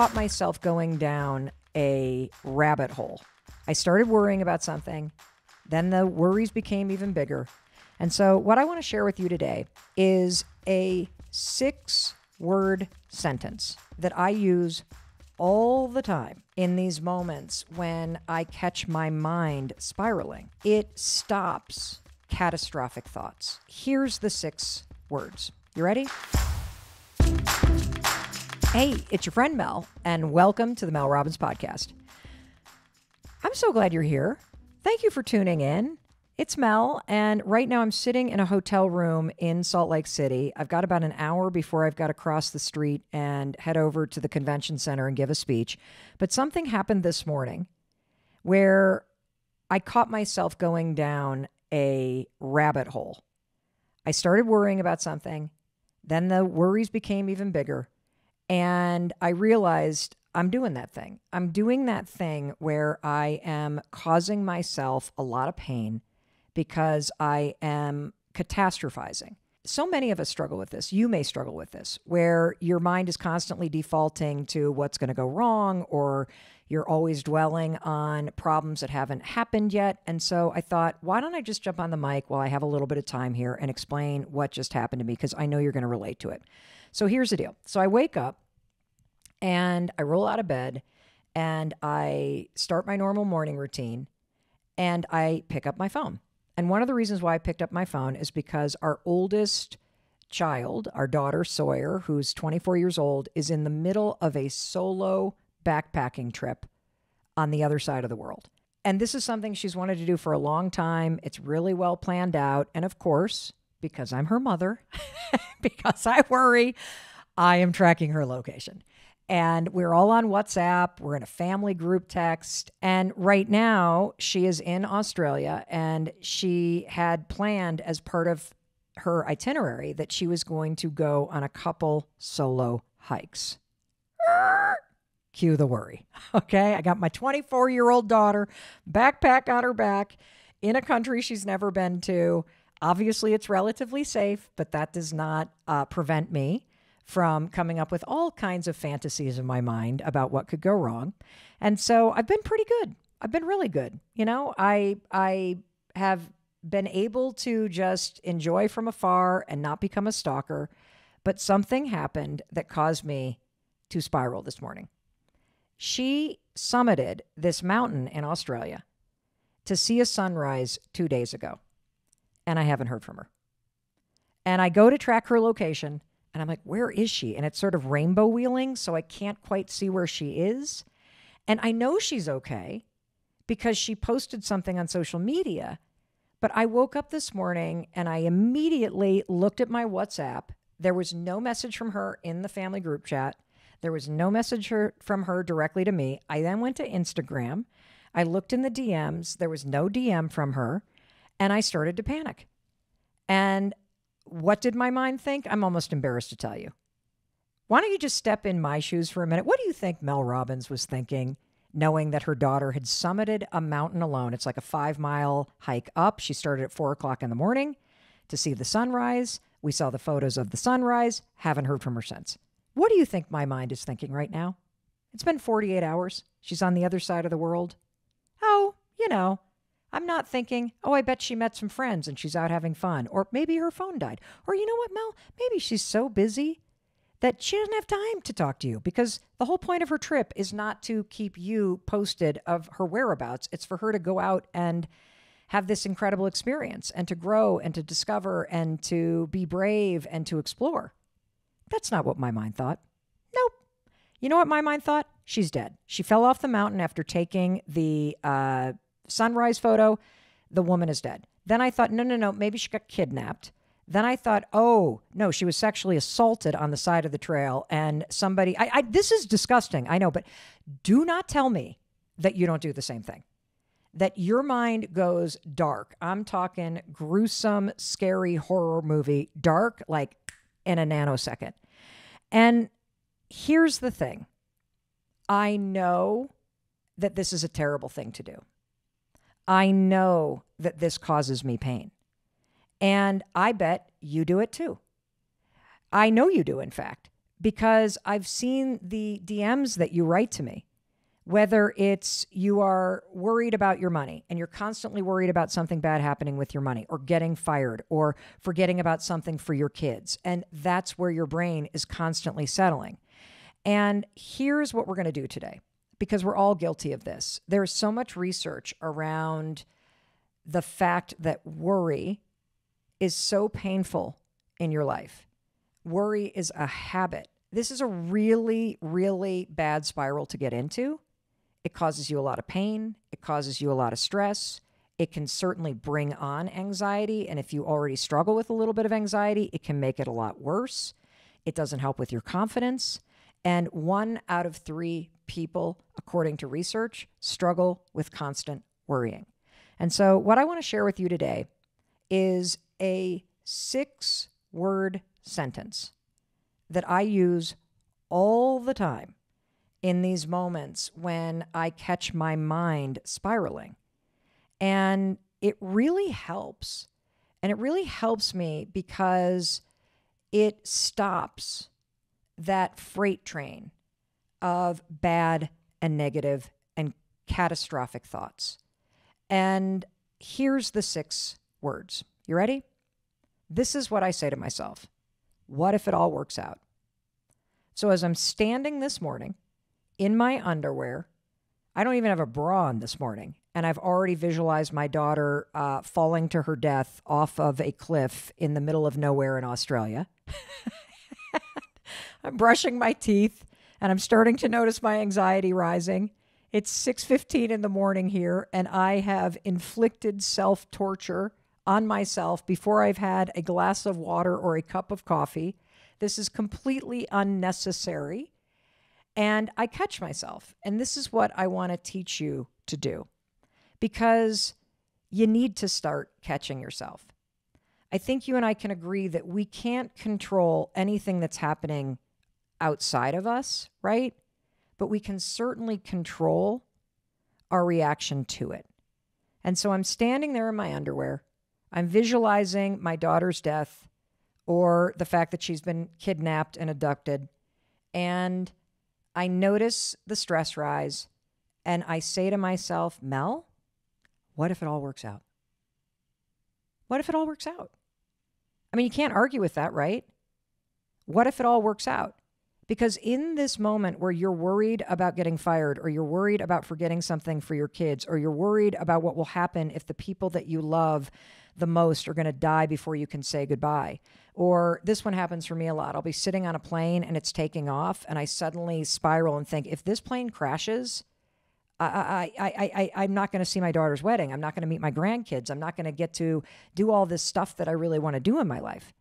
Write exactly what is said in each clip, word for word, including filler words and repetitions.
caught myself going down a rabbit hole. I started worrying about something. Then the worries became even bigger. And so what I want to share with you today is a six-word sentence that I use all the time in these moments when I catch my mind spiraling. It stops catastrophic thoughts. Here's the six words. You ready? Hey, it's your friend Mel, and welcome to the Mel Robbins Podcast. I'm so glad you're here. Thank you for tuning in. It's Mel, and right now I'm sitting in a hotel room in Salt Lake City. I've got about an hour before I've got to cross the street and head over to the convention center and give a speech. But something happened this morning where I caught myself going down a rabbit hole. I started worrying about something. Then the worries became even bigger. And I realized I'm doing that thing. I'm doing that thing where I am causing myself a lot of pain because I am catastrophizing. So many of us struggle with this. You may struggle with this, where your mind is constantly defaulting to what's going to go wrong, or you're always dwelling on problems that haven't happened yet. And so I thought, why don't I just jump on the mic while I have a little bit of time here and explain what just happened to me, because I know you're going to relate to it. So here's the deal. So I wake up and I roll out of bed and I start my normal morning routine and I pick up my phone. And one of the reasons why I picked up my phone is because our oldest child, our daughter Sawyer, who's twenty-four years old, is in the middle of a solo backpacking trip on the other side of the world. And this is something she's wanted to do for a long time. It's really well planned out. And of course, because I'm her mother, because I worry, I am tracking her location. And we're all on WhatsApp. We're in a family group text. And right now, she is in Australia, and she had planned as part of her itinerary that she was going to go on a couple solo hikes. Cue the worry. Okay, I got my twenty-four-year-old daughter, backpack on her back, in a country she's never been to. Obviously, it's relatively safe, but that does not uh, prevent me from coming up with all kinds of fantasies in my mind about what could go wrong. And so I've been pretty good. I've been really good. You know, I I have been able to just enjoy from afar and not become a stalker, but something happened that caused me to spiral this morning. She summited this mountain in Australia to see a sunrise two days ago, and I haven't heard from her. And I go to track her location, and I'm like, where is she? And it's sort of rainbow wheeling, so I can't quite see where she is. And I know she's okay because she posted something on social media, but I woke up this morning and I immediately looked at my WhatsApp. There was no message from her in the family group chat. There was no message from her directly to me. I then went to Instagram. I looked in the D Ms. There was no D M from her. And I started to panic. And what did my mind think? I'm almost embarrassed to tell you. Why don't you just step in my shoes for a minute? What do you think Mel Robbins was thinking, knowing that her daughter had summited a mountain alone? It's like a five-mile hike up. She started at four o'clock in the morning to see the sunrise. We saw the photos of the sunrise. Haven't heard from her since. What do you think my mind is thinking right now? It's been forty-eight hours. She's on the other side of the world. Oh, you know, I'm not thinking, oh, I bet she met some friends and she's out having fun. Or maybe her phone died. Or you know what, Mel? Maybe she's so busy that she doesn't have time to talk to you, because the whole point of her trip is not to keep you posted of her whereabouts. It's for her to go out and have this incredible experience and to grow and to discover and to be brave and to explore. That's not what my mind thought. Nope. You know what my mind thought? She's dead. She fell off the mountain after taking the uh, sunrise photo. The woman is dead. Then I thought, no, no, no, maybe she got kidnapped. Then I thought, oh, no, she was sexually assaulted on the side of the trail. And somebody, I, I, this is disgusting, I know, but do not tell me that you don't do the same thing, that your mind goes dark. I'm talking gruesome, scary horror movie, dark, like in a nanosecond. And here's the thing. I know that this is a terrible thing to do. I know that this causes me pain. And I bet you do it too. I know you do, in fact, because I've seen the D Ms that you write to me, whether it's you are worried about your money and you're constantly worried about something bad happening with your money or getting fired or forgetting about something for your kids. And that's where your brain is constantly settling. And here's what we're going to do today, because we're all guilty of this. There's so much research around the fact that worry is so painful in your life. Worry is a habit. This is a really, really bad spiral to get into. It causes you a lot of pain. It causes you a lot of stress. It can certainly bring on anxiety. And if you already struggle with a little bit of anxiety, it can make it a lot worse. It doesn't help with your confidence. And one out of three people, according to research, struggle with constant worrying. And so what I want to share with you today is a six-word sentence that I use all the time in these moments when I catch my mind spiraling. And it really helps. And it really helps me because it stops that freight train of bad and negative and catastrophic thoughts. And here's the six words. You ready? This is what I say to myself. What if it all works out? So as I'm standing this morning in my underwear, I don't even have a bra on this morning, and I've already visualized my daughter uh, falling to her death off of a cliff in the middle of nowhere in Australia. I'm brushing my teeth, and I'm starting to notice my anxiety rising. It's six fifteen in the morning here, and I have inflicted self-torture on myself before I've had a glass of water or a cup of coffee. This is completely unnecessary. And I catch myself. And this is what I want to teach you to do, because you need to start catching yourself. I think you and I can agree that we can't control anything that's happening outside of us, right? But we can certainly control our reaction to it. And so I'm standing there in my underwear. I'm visualizing my daughter's death or the fact that she's been kidnapped and abducted. And I notice the stress rise and I say to myself, Mel, what if it all works out? What if it all works out? I mean, you can't argue with that, right? What if it all works out? Because in this moment where you're worried about getting fired or you're worried about forgetting something for your kids or you're worried about what will happen if the people that you love the most are going to die before you can say goodbye, or this one happens for me a lot. I'll be sitting on a plane and it's taking off and I suddenly spiral and think, if this plane crashes, I, I, I, I, I'm not going to see my daughter's wedding. I'm not going to meet my grandkids. I'm not going to get to do all this stuff that I really want to do in my life.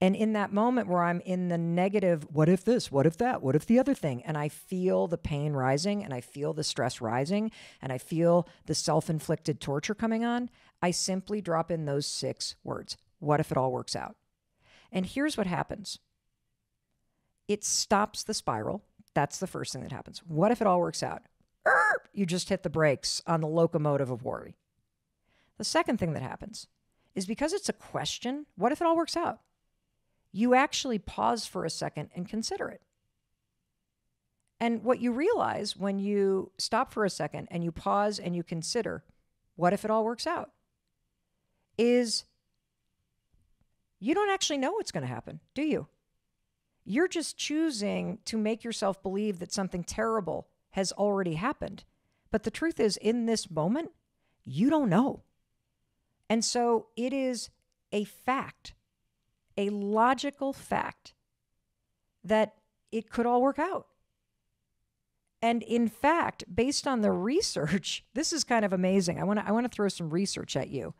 And in that moment where I'm in the negative, what if this, what if that, what if the other thing? And I feel the pain rising and I feel the stress rising and I feel the self-inflicted torture coming on. I simply drop in those six words. What if it all works out? And here's what happens. It stops the spiral. That's the first thing that happens. What if it all works out? Erp, you just hit the brakes on the locomotive of worry. The second thing that happens is, because it's a question, what if it all works out? You actually pause for a second and consider it. And what you realize when you stop for a second and you pause and you consider, what if it all works out, is you don't actually know what's going to happen, do you? You're just choosing to make yourself believe that something terrible has already happened. But the truth is, in this moment, you don't know. And so it is a fact, a logical fact, that it could all work out. And in fact, based on the research, this is kind of amazing. I want to I want to throw some research at you.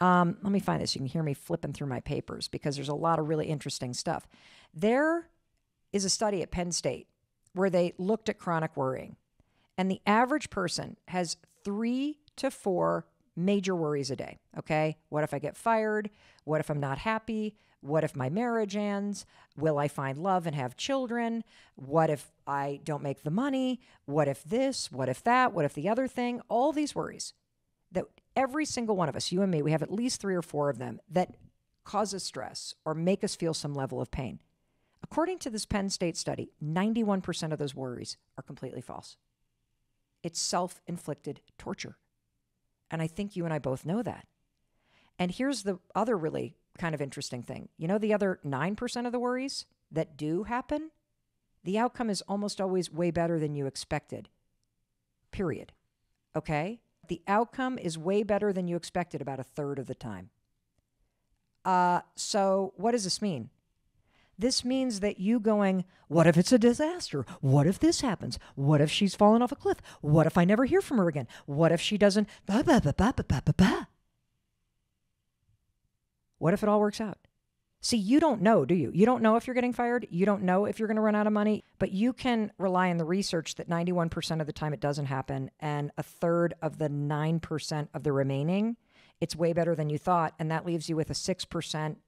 Um, let me find this. You can hear me flipping through my papers because there's a lot of really interesting stuff. There is a study at Penn State where they looked at chronic worrying. And the average person has three to four major worries a day, okay? What if I get fired? What if I'm not happy? What if my marriage ends? Will I find love and have children? What if I don't make the money? What if this? What if that? What if the other thing? All these worries that every single one of us, you and me, we have at least three or four of them that cause us stress or make us feel some level of pain. A According to this Penn State study, ninety-one percent of those worries are completely false. It's self-inflicted torture. And I think you and I both know that. And here's the other really kind of interesting thing. You know, the other nine percent of the worries that do happen, the outcome is almost always way better than you expected. Period. Okay? The outcome is way better than you expected about a third of the time. Uh, so what does this mean? This means that you going, what if it's a disaster? What if this happens? What if she's fallen off a cliff? What if I never hear from her again? What if she doesn't? Bah, bah, bah, bah, bah, bah, bah, bah. What if it all works out? See, you don't know, do you? You don't know if you're getting fired. You don't know if you're going to run out of money. But you can rely on the research that ninety-one percent of the time it doesn't happen. And a third of the nine percent of the remaining, it's way better than you thought. And that leaves you with a six percent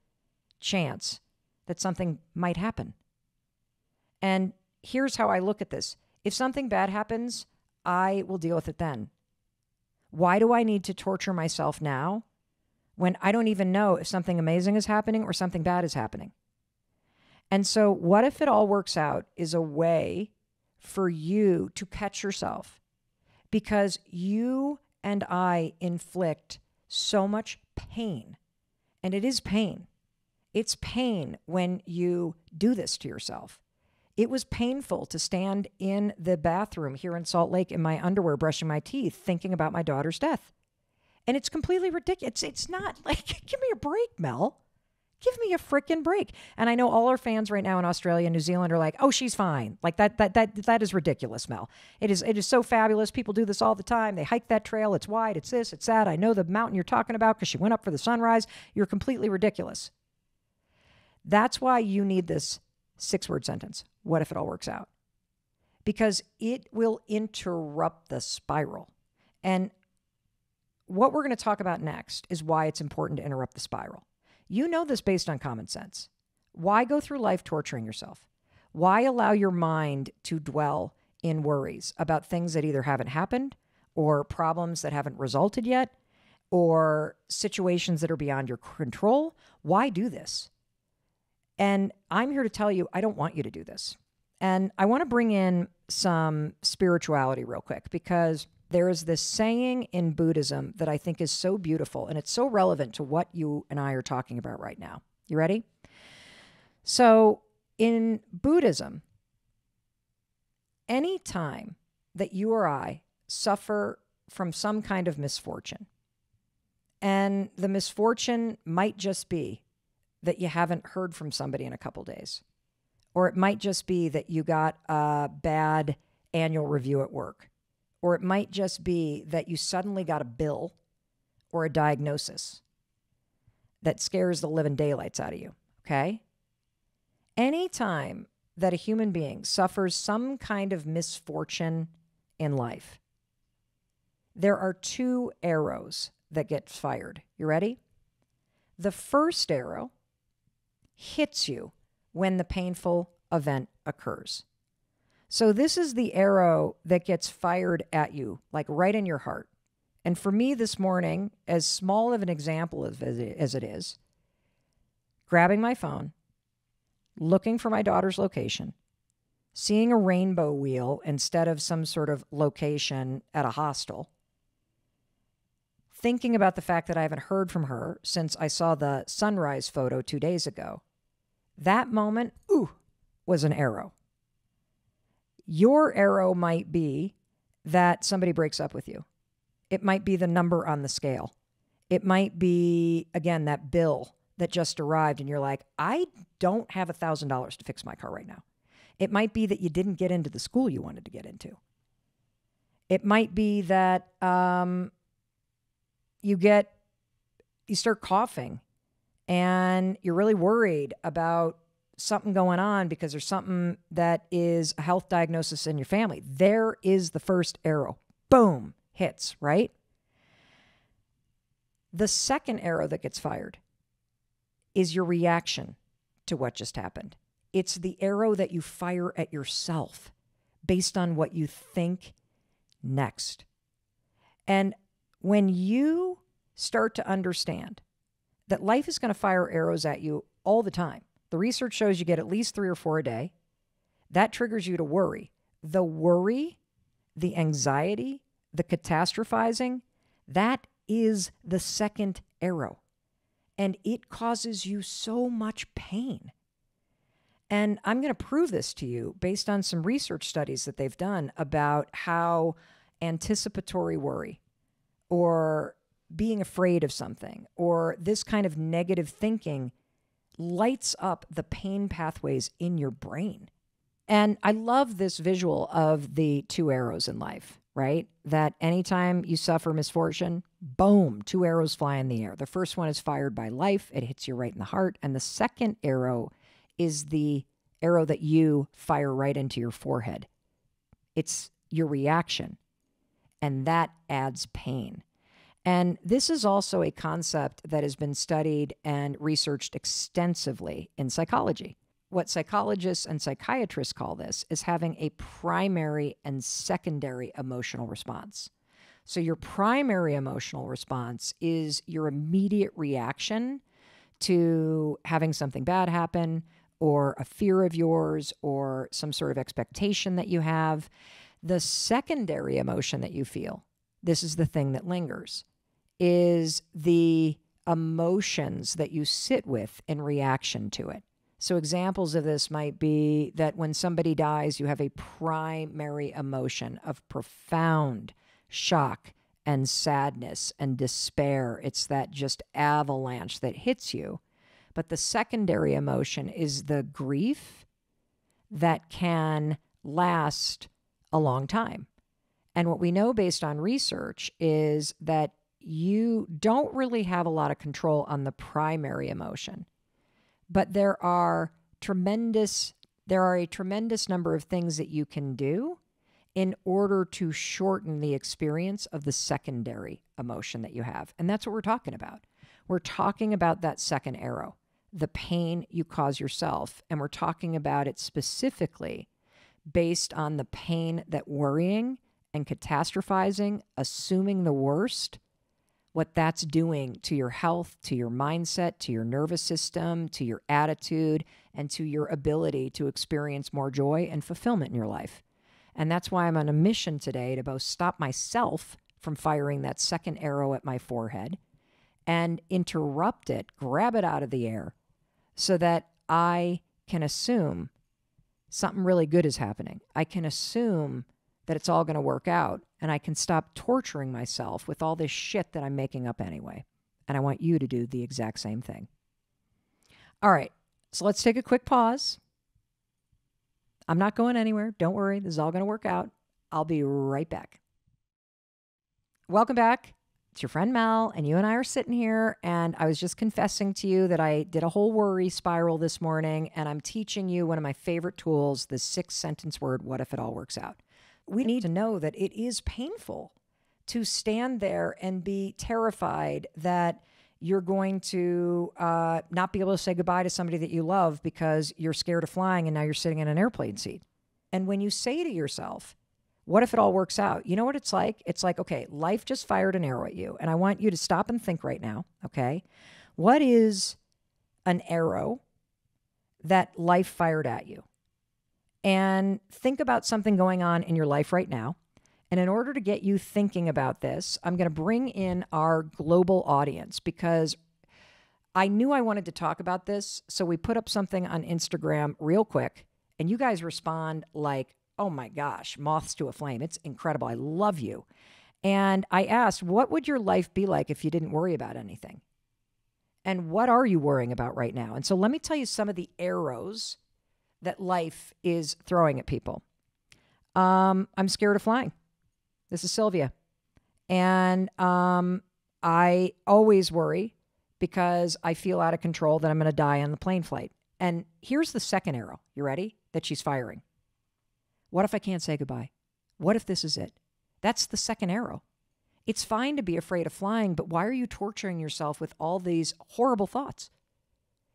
chance that something might happen. And here's how I look at this. If something bad happens, I will deal with it then. Why do I need to torture myself now when I don't even know if something amazing is happening or something bad is happening? And so what if it all works out is a way for you to catch yourself, because you and I inflict so much pain, and it is pain. It's pain when you do this to yourself. It was painful to stand in the bathroom here in Salt Lake in my underwear, brushing my teeth, thinking about my daughter's death. And it's completely ridiculous. It's, it's not like, give me a break, Mel. Give me a freaking break. And I know all our fans right now in Australia and New Zealand are like, oh, she's fine. Like that, that, that, that is ridiculous, Mel. It is, it is so fabulous. People do this all the time. They hike that trail. It's wide. It's this, it's that. I know the mountain you're talking about because she went up for the sunrise. You're completely ridiculous. That's why you need this six-word sentence. What if it all works out? Because it will interrupt the spiral. And what we're going to talk about next is why it's important to interrupt the spiral. You know this based on common sense. Why go through life torturing yourself? Why allow your mind to dwell in worries about things that either haven't happened or problems that haven't resulted yet or situations that are beyond your control? Why do this? And I'm here to tell you, I don't want you to do this. And I want to bring in some spirituality real quick, because there is this saying in Buddhism that I think is so beautiful, and it's so relevant to what you and I are talking about right now. You ready? So in Buddhism, any time that you or I suffer from some kind of misfortune, and the misfortune might just be that you haven't heard from somebody in a couple days. Or it might just be that you got a bad annual review at work. Or it might just be that you suddenly got a bill or a diagnosis that scares the living daylights out of you, okay? Anytime that a human being suffers some kind of misfortune in life, there are two arrows that get fired. You ready? The first arrow hits you when the painful event occurs. So this is the arrow that gets fired at you, like right in your heart. And for me this morning, as small of an example as it is, grabbing my phone, looking for my daughter's location, seeing a rainbow wheel instead of some sort of location at a hostel, thinking about the fact that I haven't heard from her since I saw the sunrise photo two days ago. That moment, ooh, was an arrow. Your arrow might be that somebody breaks up with you. It might be the number on the scale. It might be, again, that bill that just arrived and you're like, I don't have a thousand dollars to fix my car right now. It might be that you didn't get into the school you wanted to get into. It might be that um, you get, you start coughing and you're really worried about something going on because there's something that is a health diagnosis in your family. There is the first arrow. Boom, hits, right? The second arrow that gets fired is your reaction to what just happened. It's the arrow that you fire at yourself based on what you think next. And when you start to understand that life is going to fire arrows at you all the time, The research shows you get at least three or four a day. That triggers you to worry. The worry, the anxiety, the catastrophizing, that is the second arrow. And it causes you so much pain. And I'm going to prove this to you based on some research studies that they've done about how anticipatory worry or being afraid of something or this kind of negative thinking lights up the pain pathways in your brain. And I love this visual of the two arrows in life, right? That anytime you suffer misfortune, boom, two arrows fly in the air. The first one is fired by life. It hits you right in the heart. And the second arrow is the arrow that you fire right into your forehead. It's your reaction. And that adds pain. And this is also a concept that has been studied and researched extensively in psychology. What psychologists and psychiatrists call this is having a primary and secondary emotional response. So your primary emotional response is your immediate reaction to having something bad happen or a fear of yours or some sort of expectation that you have. The secondary emotion that you feel, this is the thing that lingers, is the emotions that you sit with in reaction to it. So examples of this might be that when somebody dies, you have a primary emotion of profound shock and sadness and despair. It's that just avalanche that hits you. But the secondary emotion is the grief that can last a long time. And what we know based on research is that you don't really have a lot of control on the primary emotion. But there are tremendous, there are a tremendous number of things that you can do in order to shorten the experience of the secondary emotion that you have. And that's what we're talking about. We're talking about that second arrow, the pain you cause yourself. And we're talking about it specifically based on the pain that worrying and catastrophizing, assuming the worst, what that's doing to your health, to your mindset, to your nervous system, to your attitude, and to your ability to experience more joy and fulfillment in your life. And that's why I'm on a mission today to both stop myself from firing that second arrow at my forehead and interrupt it, grab it out of the air, so that I can assume something really good is happening. I can assume that it's all going to work out, and I can stop torturing myself with all this shit that I'm making up anyway. And I want you to do the exact same thing. All right, so let's take a quick pause. I'm not going anywhere. Don't worry. This is all going to work out. I'll be right back. Welcome back. It's your friend Mel, and you and I are sitting here, and I was just confessing to you that I did a whole worry spiral this morning, and I'm teaching you one of my favorite tools, the six-sentence word, what if it all works out? We need to know that it is painful to stand there and be terrified that you're going to uh, not be able to say goodbye to somebody that you love because you're scared of flying and now you're sitting in an airplane seat. And when you say to yourself, what if it all works out? You know what it's like? It's like, okay, life just fired an arrow at you. And I want you to stop and think right now, okay? What is an arrow that life fired at you? And think about something going on in your life right now. And in order to get you thinking about this, I'm going to bring in our global audience because I knew I wanted to talk about this. So we put up something on Instagram real quick and you guys respond like, oh my gosh, moths to a flame. It's incredible. I love you. And I asked, what would your life be like if you didn't worry about anything? And what are you worrying about right now? And so let me tell you some of the arrows that life is throwing at people. Um, I'm scared of flying. This is Sylvia. And um, I always worry because I feel out of control that I'm going to die on the plane flight. And here's the second arrow. You ready? That she's firing. What if I can't say goodbye? What if this is it? That's the second arrow. It's fine to be afraid of flying, but why are you torturing yourself with all these horrible thoughts?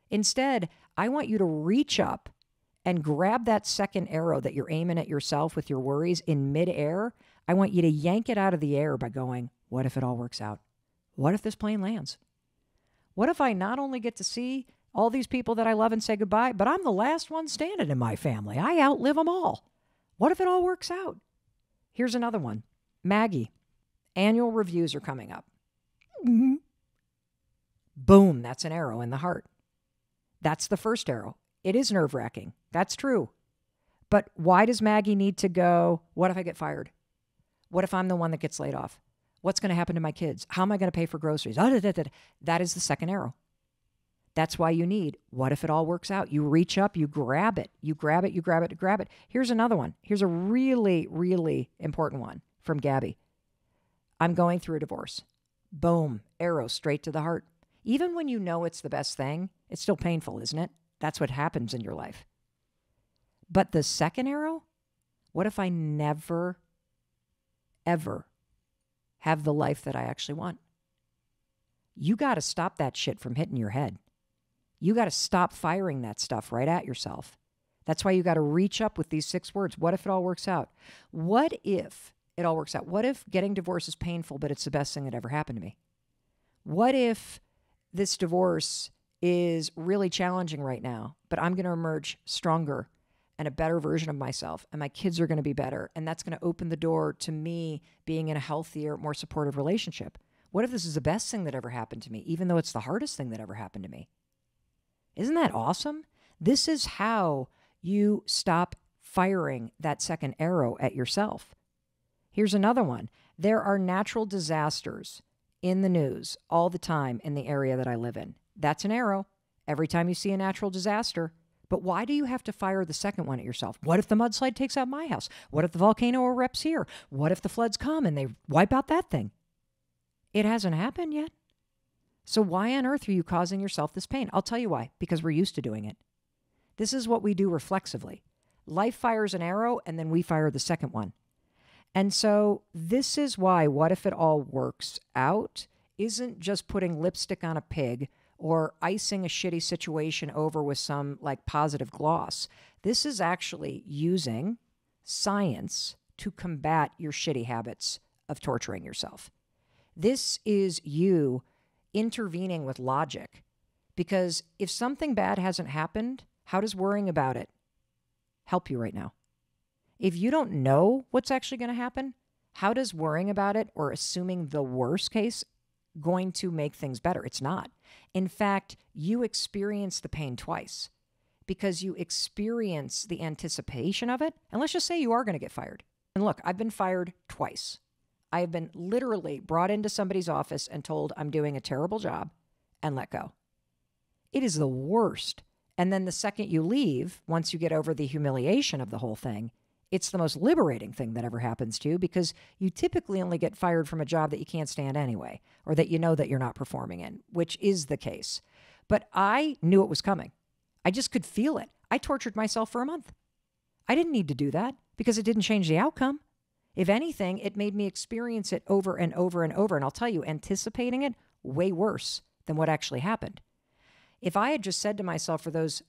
Instead, I want you to reach up and grab that second arrow that you're aiming at yourself with your worries in midair. I want you to yank it out of the air by going, what if it all works out? What if this plane lands? What if I not only get to see all these people that I love and say goodbye, but I'm the last one standing in my family. I outlive them all. What if it all works out? Here's another one. Maggie, annual reviews are coming up. Mm-hmm. Boom, that's an arrow in the heart. That's the first arrow. It is nerve-wracking. That's true. But why does Maggie need to go, what if I get fired? What if I'm the one that gets laid off? What's going to happen to my kids? How am I going to pay for groceries? That is the second arrow. That's why you need, what if it all works out? You reach up, you grab it, you grab it, you grab it, you grab it. Here's another one. Here's a really, really important one from Gabby. I'm going through a divorce. Boom, arrow straight to the heart. Even when you know it's the best thing, it's still painful, isn't it? That's what happens in your life. But the second arrow, what if I never, ever have the life that I actually want? You got to stop that shit from hitting your head. You got to stop firing that stuff right at yourself. That's why you got to reach up with these six words. What if it all works out? What if it all works out? What if getting divorced is painful, but it's the best thing that ever happened to me? What if this divorce is really challenging right now, but I'm going to emerge stronger and a better version of myself, and my kids are going to be better, and that's going to open the door to me being in a healthier, more supportive relationship? What if this is the best thing that ever happened to me, even though it's the hardest thing that ever happened to me? Isn't that awesome? This is how you stop firing that second arrow at yourself. Here's another one. There are natural disasters in the news all the time in the area that I live in. That's an arrow. Every time you see a natural disaster. But why do you have to fire the second one at yourself? What if the mudslide takes out my house? What if the volcano erupts here? What if the floods come and they wipe out that thing? It hasn't happened yet. So why on earth are you causing yourself this pain? I'll tell you why. Because we're used to doing it. This is what we do reflexively. Life fires an arrow and then we fire the second one. And so this is why what if it all works out isn't just putting lipstick on a pig or icing a shitty situation over with some like positive gloss. This is actually using science to combat your shitty habits of torturing yourself. This is you intervening with logic, because if something bad hasn't happened, how does worrying about it help you right now? If you don't know what's actually going to happen, how does worrying about it or assuming the worst case going to make things better? It's not. In fact, you experience the pain twice because you experience the anticipation of it. And let's just say you are going to get fired. And look, I've been fired twice. I have been literally brought into somebody's office and told I'm doing a terrible job and let go. It is the worst. And then the second you leave, once you get over the humiliation of the whole thing, it's the most liberating thing that ever happens to you, because you typically only get fired from a job that you can't stand anyway, or that you know that you're not performing in, which is the case. But I knew it was coming. I just could feel it. I tortured myself for a month. I didn't need to do that because it didn't change the outcome. If anything, it made me experience it over and over and over. And I'll tell you, anticipating it way worse than what actually happened. If I had just said to myself for those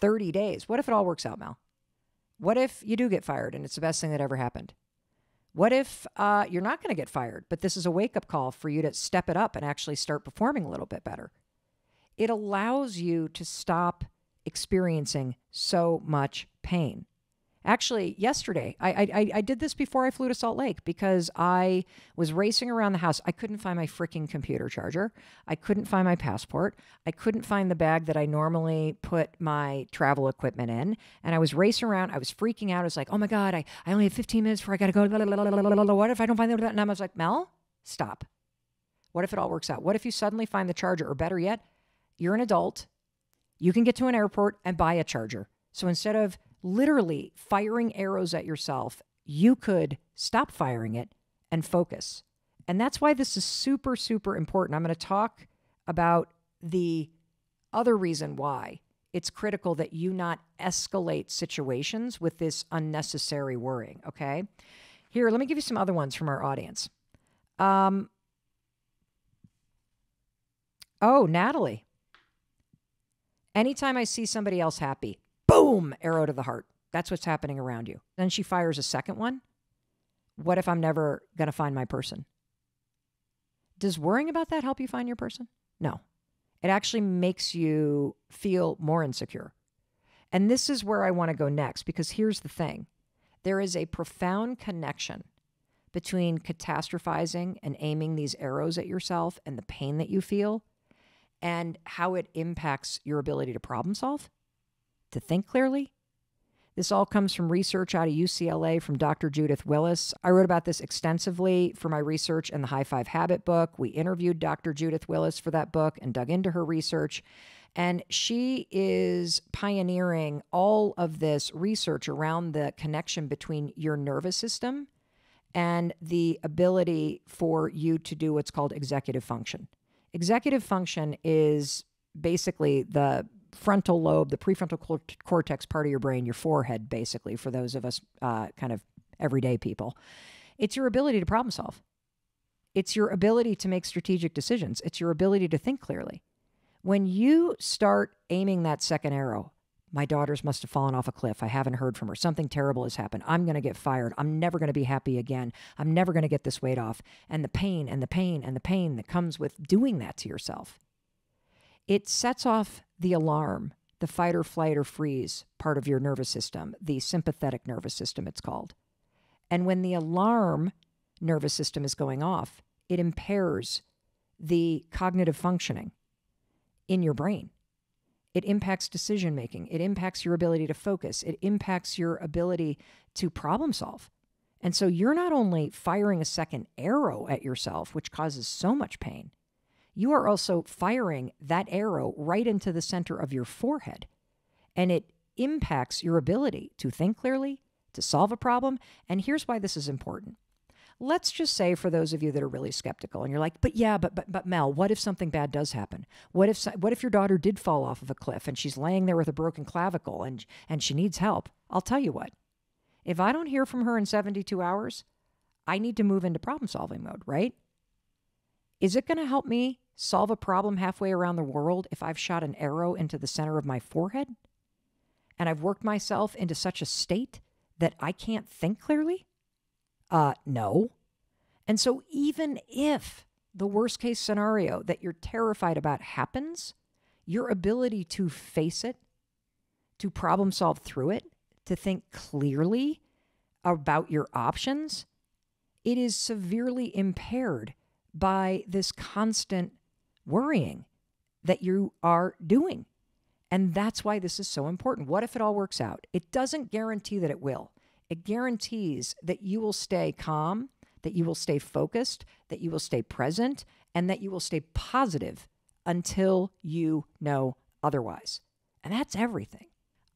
thirty days, what if it all works out, Mel? What if you do get fired and it's the best thing that ever happened? What if uh, you're not going to get fired, but this is a wake-up call for you to step it up and actually start performing a little bit better? It allows you to stop experiencing so much pain. Actually, yesterday, I, I, I did this before I flew to Salt Lake because I was racing around the house. I couldn't find my freaking computer charger. I couldn't find my passport. I couldn't find the bag that I normally put my travel equipment in. And I was racing around. I was freaking out. I was like, oh my God, I, I only have fifteen minutes before I got to go. Blah, blah, blah, blah, blah. What if I don't find that? And I was like, Mel, stop. What if it all works out? What if you suddenly find the charger? Or better yet, you're an adult. You can get to an airport and buy a charger. So instead of literally firing arrows at yourself, you could stop firing it and focus. And that's why this is super, super important. I'm going to talk about the other reason why it's critical that you not escalate situations with this unnecessary worrying, okay? Here, let me give you some other ones from our audience. Um, oh, Natalie. Anytime I see somebody else happy, boom, arrow to the heart. That's what's happening around you. Then she fires a second one. What if I'm never going to find my person? Does worrying about that help you find your person? No. It actually makes you feel more insecure. And this is where I want to go next, because here's the thing. There is a profound connection between catastrophizing and aiming these arrows at yourself and the pain that you feel and how it impacts your ability to problem solve, to think clearly. This all comes from research out of U C L A from Doctor Judith Willis. I wrote about this extensively for my research in the High Five Habit book. We interviewed Doctor Judith Willis for that book and dug into her research. And she is pioneering all of this research around the connection between your nervous system and the ability for you to do what's called executive function. Executive function is basically the frontal lobe, the prefrontal cortex part of your brain, your forehead, basically, for those of us uh, kind of everyday people. It's your ability to problem solve. It's your ability to make strategic decisions. It's your ability to think clearly. When you start aiming that second arrow, my daughters must have fallen off a cliff. I haven't heard from her. Something terrible has happened. I'm going to get fired. I'm never going to be happy again. I'm never going to get this weight off. And the pain and the pain and the pain that comes with doing that to yourself. It sets off the alarm, the fight or flight or freeze part of your nervous system, the sympathetic nervous system, it's called. And when the alarm nervous system is going off, it impairs the cognitive functioning in your brain. It impacts decision-making. It impacts your ability to focus. It impacts your ability to problem solve. And so you're not only firing a second arrow at yourself, which causes so much pain, you are also firing that arrow right into the center of your forehead. And it impacts your ability to think clearly, to solve a problem. And here's why this is important. Let's just say, for those of you that are really skeptical and you're like, but yeah, but, but, but Mel, what if something bad does happen? What if, what if your daughter did fall off of a cliff and she's laying there with a broken clavicle and, and she needs help? I'll tell you what, if I don't hear from her in seventy-two hours, I need to move into problem solving mode, right? Is it going to help me solve a problem halfway around the world if I've shot an arrow into the center of my forehead and I've worked myself into such a state that I can't think clearly? Uh, no. And so even if the worst case scenario that you're terrified about happens, your ability to face it, to problem solve through it, to think clearly about your options, it is severely impaired by this constant worrying that you are doing. And that's why this is so important. What if it all works out? It doesn't guarantee that it will. It guarantees that you will stay calm, that you will stay focused, that you will stay present, and that you will stay positive until you know otherwise. And that's everything.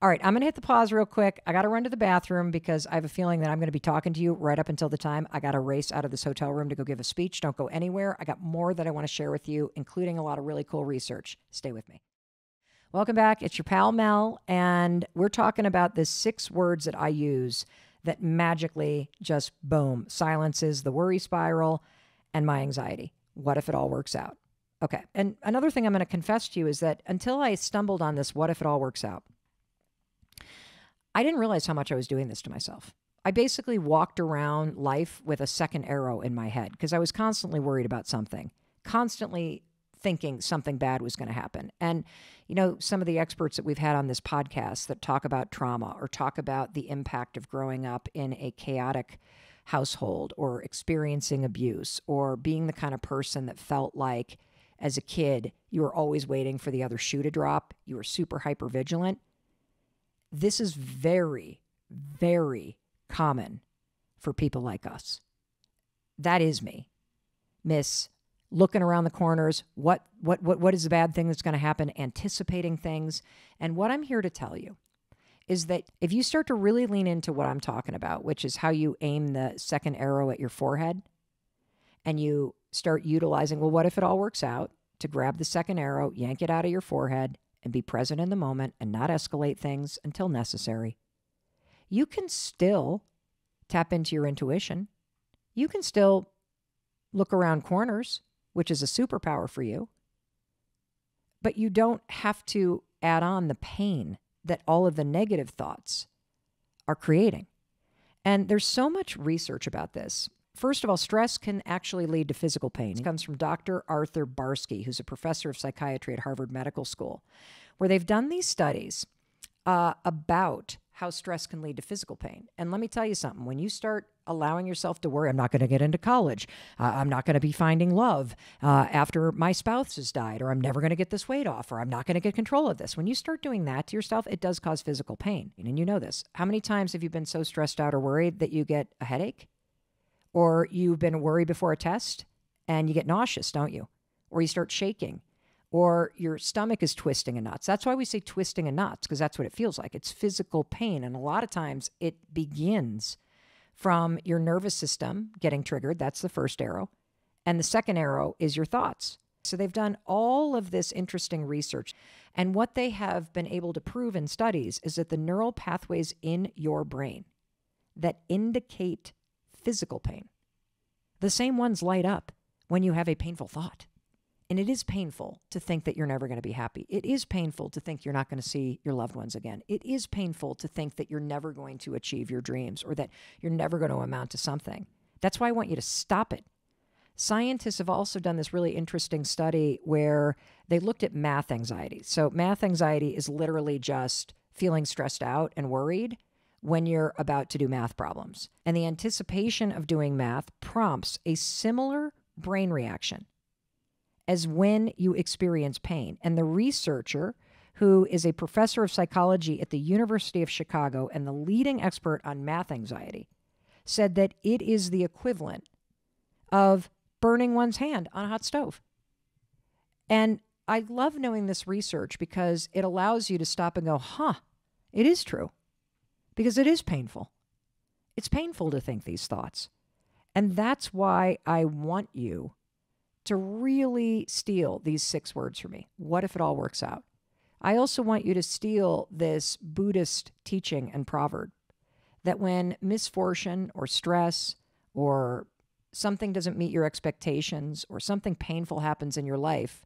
All right, I'm going to hit the pause real quick. I got to run to the bathroom because I have a feeling that I'm going to be talking to you right up until the time I got to race out of this hotel room to go give a speech. Don't go anywhere. I got more that I want to share with you, including a lot of really cool research. Stay with me. Welcome back. It's your pal Mel, and we're talking about the six words that I use that magically just boom, silences the worry spiral and my anxiety. What if it all works out? Okay. And another thing I'm going to confess to you is that until I stumbled on this, what if it all works out? I didn't realize how much I was doing this to myself. I basically walked around life with a second arrow in my head because I was constantly worried about something, constantly thinking something bad was going to happen. And, you know, some of the experts that we've had on this podcast that talk about trauma or talk about the impact of growing up in a chaotic household or experiencing abuse or being the kind of person that felt like as a kid, you were always waiting for the other shoe to drop. You were super hypervigilant. This is very, very common for people like us. That is me, miss looking around the corners, what, what, what, what is the bad thing that's going to happen, anticipating things. And what I'm here to tell you is that if you start to really lean into what I'm talking about, which is how you aim the second arrow at your forehead, and you start utilizing, well, what if it all works out, to grab the second arrow, yank it out of your forehead, and be present in the moment and not escalate things until necessary. You can still tap into your intuition. You can still look around corners, which is a superpower for you. But you don't have to add on the pain that all of the negative thoughts are creating. And there's so much research about this. First of all, stress can actually lead to physical pain. It comes from Doctor Arthur Barsky, who's a professor of psychiatry at Harvard Medical School, where they've done these studies uh, about how stress can lead to physical pain. And let me tell you something, when you start allowing yourself to worry, I'm not going to get into college, uh, I'm not going to be finding love uh, after my spouse has died, or I'm never going to get this weight off, or I'm not going to get control of this. When you start doing that to yourself, it does cause physical pain. And you know this. How many times have you been so stressed out or worried that you get a headache? Or you've been worried before a test and you get nauseous, don't you? Or you start shaking, or your stomach is twisting in knots. That's why we say twisting in knots, because that's what it feels like. It's physical pain. And a lot of times it begins from your nervous system getting triggered. That's the first arrow. And the second arrow is your thoughts. So they've done all of this interesting research. And what they have been able to prove in studies is that the neural pathways in your brain that indicate physical pain, the same ones light up when you have a painful thought. And it is painful to think that you're never going to be happy. It is painful to think you're not going to see your loved ones again. It is painful to think that you're never going to achieve your dreams, or that you're never going to amount to something. That's why I want you to stop it. Scientists have also done this really interesting study where they looked at math anxiety. So math anxiety is literally just feeling stressed out and worried when you're about to do math problems. And the anticipation of doing math prompts a similar brain reaction as when you experience pain. And the researcher, who is a professor of psychology at the University of Chicago and the leading expert on math anxiety, said that it is the equivalent of burning one's hand on a hot stove. And I love knowing this research because it allows you to stop and go, huh, it is true. Because it is painful. It's painful to think these thoughts. And that's why I want you to really steal these six words from me. What if it all works out? I also want you to steal this Buddhist teaching and proverb that when misfortune or stress or something doesn't meet your expectations or something painful happens in your life,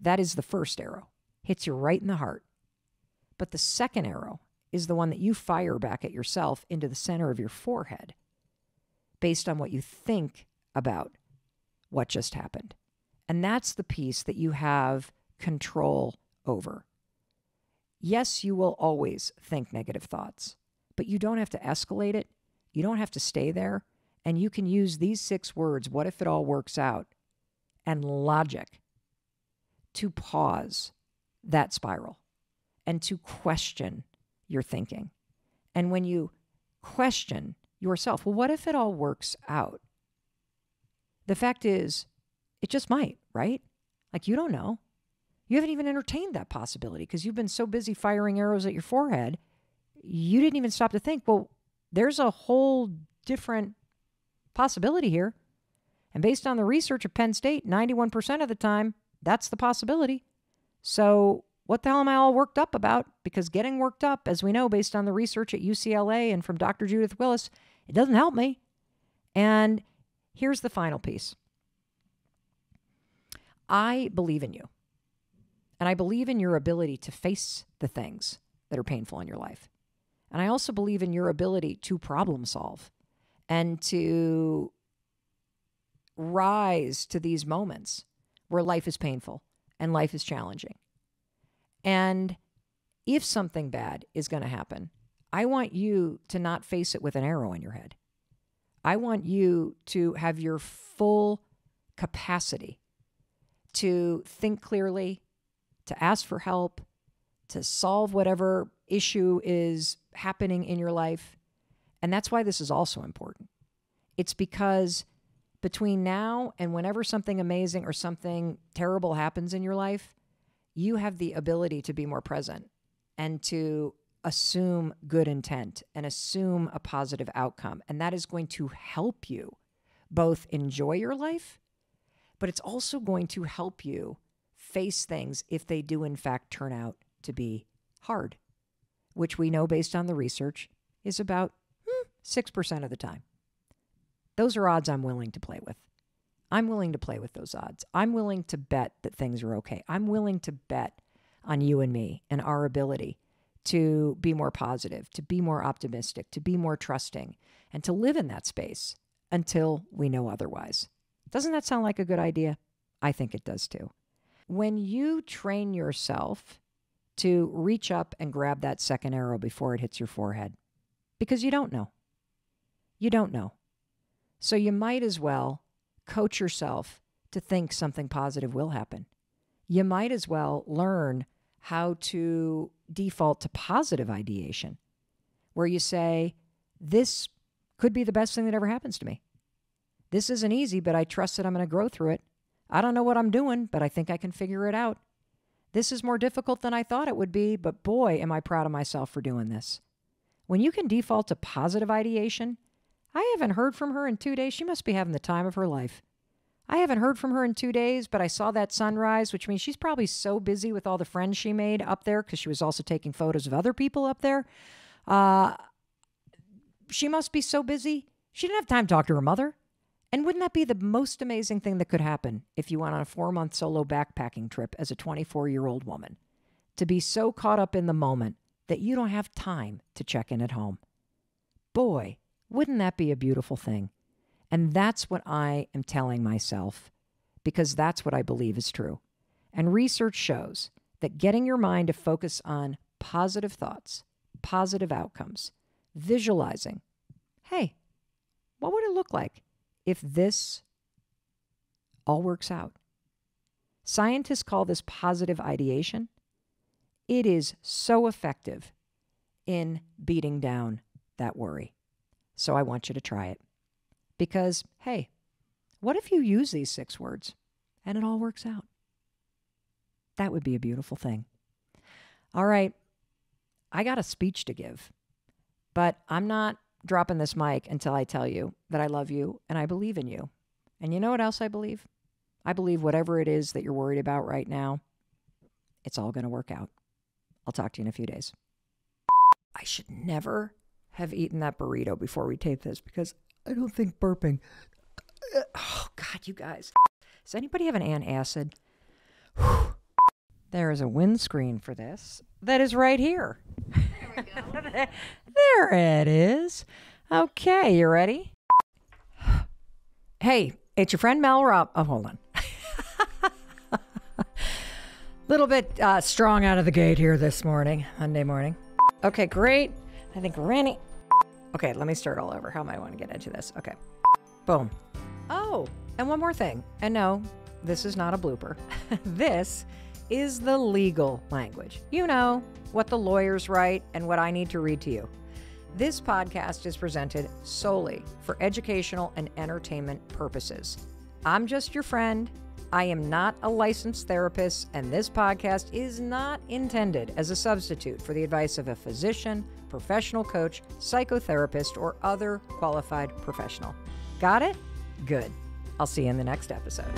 that is the first arrow. Hits you right in the heart. But the second arrow is the one that you fire back at yourself into the center of your forehead based on what you think about what just happened. And that's the piece that you have control over. Yes, you will always think negative thoughts, but you don't have to escalate it. You don't have to stay there. And you can use these six words, what if it all works out, and logic to pause that spiral and to question your thinking. And when you question yourself, well, what if it all works out? The fact is, it just might, right? Like, you don't know. You haven't even entertained that possibility because you've been so busy firing arrows at your forehead, you didn't even stop to think, well, there's a whole different possibility here. And based on the research of Penn State, ninety-one percent of the time, that's the possibility. So what the hell am I all worked up about? Because getting worked up, as we know, based on the research at U C L A and from Doctor Judith Willis, it doesn't help me. And here's the final piece. I believe in you. And I believe in your ability to face the things that are painful in your life. And I also believe in your ability to problem solve and to rise to these moments where life is painful and life is challenging. And if something bad is going to happen, I want you to not face it with an arrow in your head. I want you to have your full capacity to think clearly, to ask for help, to solve whatever issue is happening in your life. And that's why this is also important. It's because between now and whenever something amazing or something terrible happens in your life, you have the ability to be more present and to assume good intent and assume a positive outcome. And that is going to help you both enjoy your life, but it's also going to help you face things if they do in fact turn out to be hard, which we know based on the research is about six percent of the time. Those are odds I'm willing to play with. I'm willing to play with those odds. I'm willing to bet that things are okay. I'm willing to bet on you and me and our ability to be more positive, to be more optimistic, to be more trusting, and to live in that space. until we know otherwise. Doesn't that sound like a good idea? I think it does too. When you train yourself to reach up and grab that second arrow before it hits your forehead, because you don't know. You don't know. So you might as well coach yourself to think something positive will happen. You might as well learn how to default to positive ideation, where you say, this could be the best thing that ever happens to me. This isn't easy, but I trust that I'm going to grow through it. I don't know what I'm doing, but I think I can figure it out. This is more difficult than I thought it would be, but boy, am I proud of myself for doing this. When you can default to positive ideation, I haven't heard from her in two days. She must be having the time of her life. I haven't heard from her in two days, but I saw that sunrise, which means she's probably so busy with all the friends she made up there, because she was also taking photos of other people up there. Uh, she must be so busy. She didn't have time to talk to her mother. And wouldn't that be the most amazing thing that could happen if you went on a four-month solo backpacking trip as a twenty-four-year-old woman? To be so caught up in the moment that you don't have time to check in at home. Boy, wouldn't that be a beautiful thing? And that's what I am telling myself, because that's what I believe is true. And research shows that getting your mind to focus on positive thoughts, positive outcomes, visualizing, hey, what would it look like if this all works out? Scientists call this positive ideation. It is so effective in beating down that worry. So I want you to try it. Because, hey, what if you use these six words and it all works out? That would be a beautiful thing. All right, I got a speech to give, but I'm not dropping this mic until I tell you that I love you and I believe in you. And you know what else I believe? I believe whatever it is that you're worried about right now, it's all going to work out. I'll talk to you in a few days. I should never have eaten that burrito before we tape this, because I don't think burping. Oh, God, you guys. Does anybody have an antacid? Whew. There is a windscreen for this that is right here. There we go. There it is. Okay, you ready? Hey, it's your friend Mel Rob. Oh, hold on. Little bit uh, strong out of the gate here this morning, Monday morning. Okay, great. I think Ranny. Okay, let me start all over. How am I want to get into this? Okay. Boom. Oh, and one more thing. And no, this is not a blooper. This is the legal language. You know, what the lawyers write and what I need to read to you. This podcast is presented solely for educational and entertainment purposes. I'm just your friend. I am not a licensed therapist, and this podcast is not intended as a substitute for the advice of a physician, professional coach, psychotherapist, or other qualified professional. Got it? Good. I'll see you in the next episode.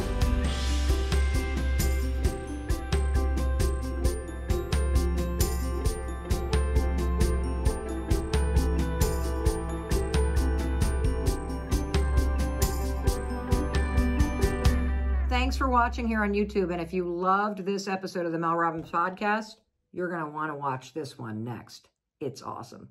Thanks for watching here on YouTube. And if you loved this episode of the Mel Robbins Podcast, you're going to want to watch this one next. It's awesome.